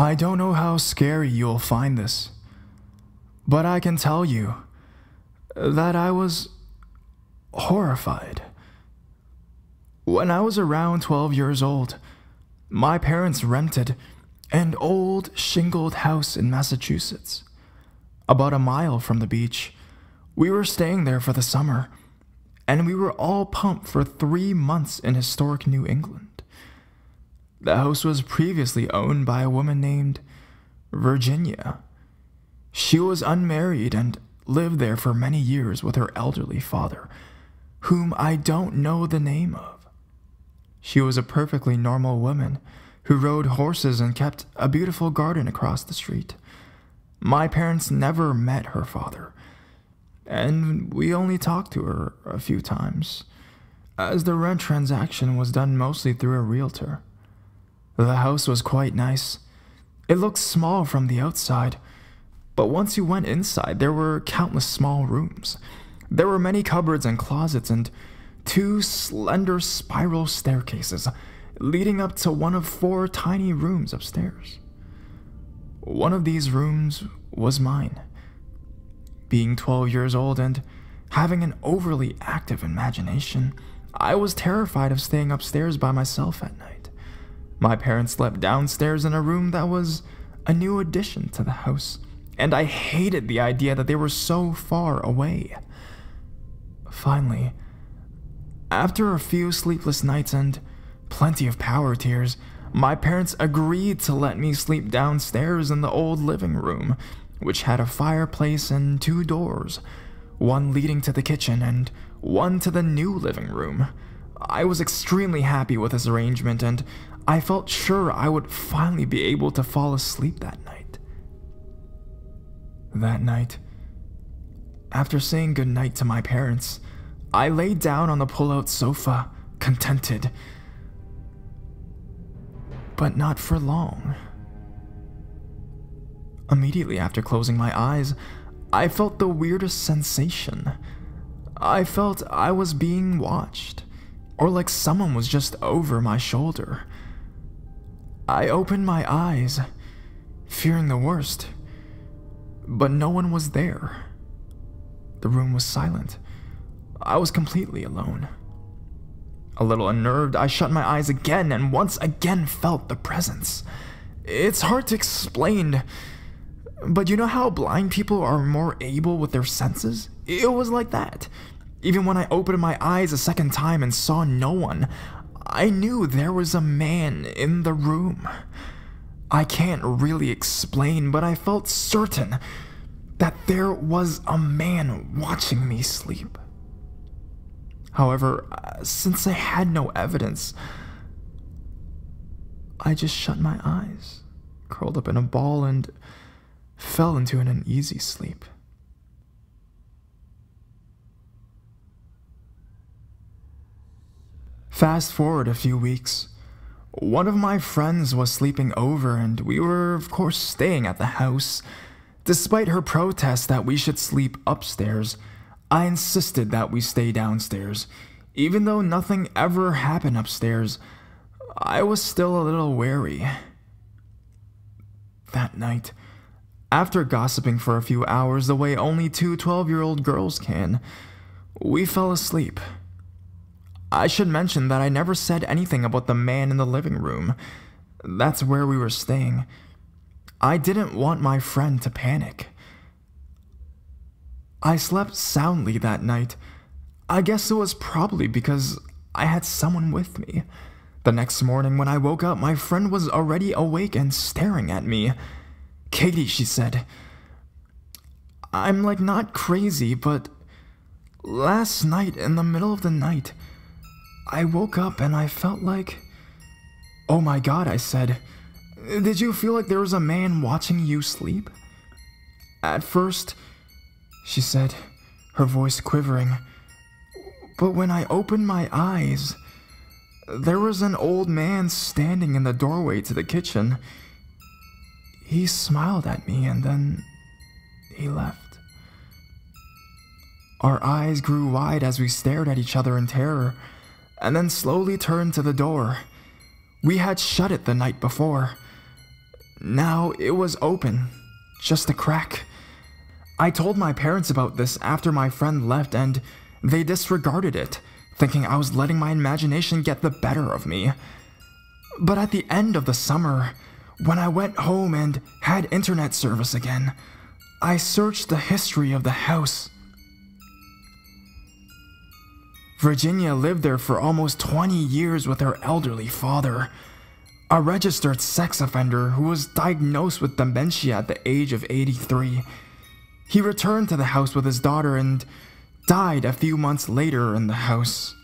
I don't know how scary you'll find this, but I can tell you that I was horrified. When I was around 12 years old, my parents rented an old shingled house in Massachusetts, about a mile from the beach. We were staying there for the summer, and we were all pumped for 3 months in historic New England. The house was previously owned by a woman named Virginia. She was unmarried and lived there for many years with her elderly father, whom I don't know the name of. She was a perfectly normal woman who rode horses and kept a beautiful garden across the street. My parents never met her father, and we only talked to her a few times, as the rent transaction was done mostly through a realtor. The house was quite nice. It looked small from the outside, but once you went inside, there were countless small rooms. There were many cupboards and closets and 2 slender spiral staircases leading up to one of 4 tiny rooms upstairs. One of these rooms was mine. Being 12 years old and having an overly active imagination, I was terrified of staying upstairs by myself at night. My parents slept downstairs in a room that was a new addition to the house, and I hated the idea that they were so far away. Finally, after a few sleepless nights and plenty of power tears, my parents agreed to let me sleep downstairs in the old living room, which had a fireplace and 2 doors, one leading to the kitchen and one to the new living room. I was extremely happy with this arrangement, and I felt sure I would finally be able to fall asleep that night. That night, after saying goodnight to my parents, I lay down on the pull-out sofa, contented. But not for long. Immediately after closing my eyes, I felt the weirdest sensation. I felt I was being watched, or like someone was just over my shoulder. I opened my eyes, fearing the worst, but no one was there. The room was silent. I was completely alone. A little unnerved, I shut my eyes again and once again felt the presence. It's hard to explain, but you know how blind people are more able with their senses? It was like that. Even when I opened my eyes a second time and saw no one, I knew there was a man in the room. I can't really explain, but I felt certain that there was a man watching me sleep. However, since I had no evidence, I just shut my eyes, curled up in a ball, and fell into an uneasy sleep. Fast forward a few weeks. One of my friends was sleeping over, and we were, of course, staying at the house. Despite her protest that we should sleep upstairs, I insisted that we stay downstairs. Even though nothing ever happened upstairs, I was still a little wary. That night, after gossiping for a few hours the way only 2 12-year-old girls can, we fell asleep. I should mention that I never said anything about the man in the living room. That's where we were staying. I didn't want my friend to panic. I slept soundly that night. I guess it was probably because I had someone with me. The next morning when I woke up, my friend was already awake and staring at me. "Katie," she said, "I'm like not crazy, but last night in the middle of the night, I woke up and I felt like..." "Oh my God," I said. "Did you feel like there was a man watching you sleep?" "At first," she said, her voice quivering, "but when I opened my eyes, there was an old man standing in the doorway to the kitchen. He smiled at me and then he left." Our eyes grew wide as we stared at each other in terror, and then slowly turned to the door. We had shut it the night before. Now it was open, just a crack. I told my parents about this after my friend left and they disregarded it, thinking I was letting my imagination get the better of me. But at the end of the summer, when I went home and had internet service again, I searched the history of the house. Virginia lived there for almost 20 years with her elderly father, a registered sex offender who was diagnosed with dementia at the age of 83. He returned to the house with his daughter and died a few months later in the house.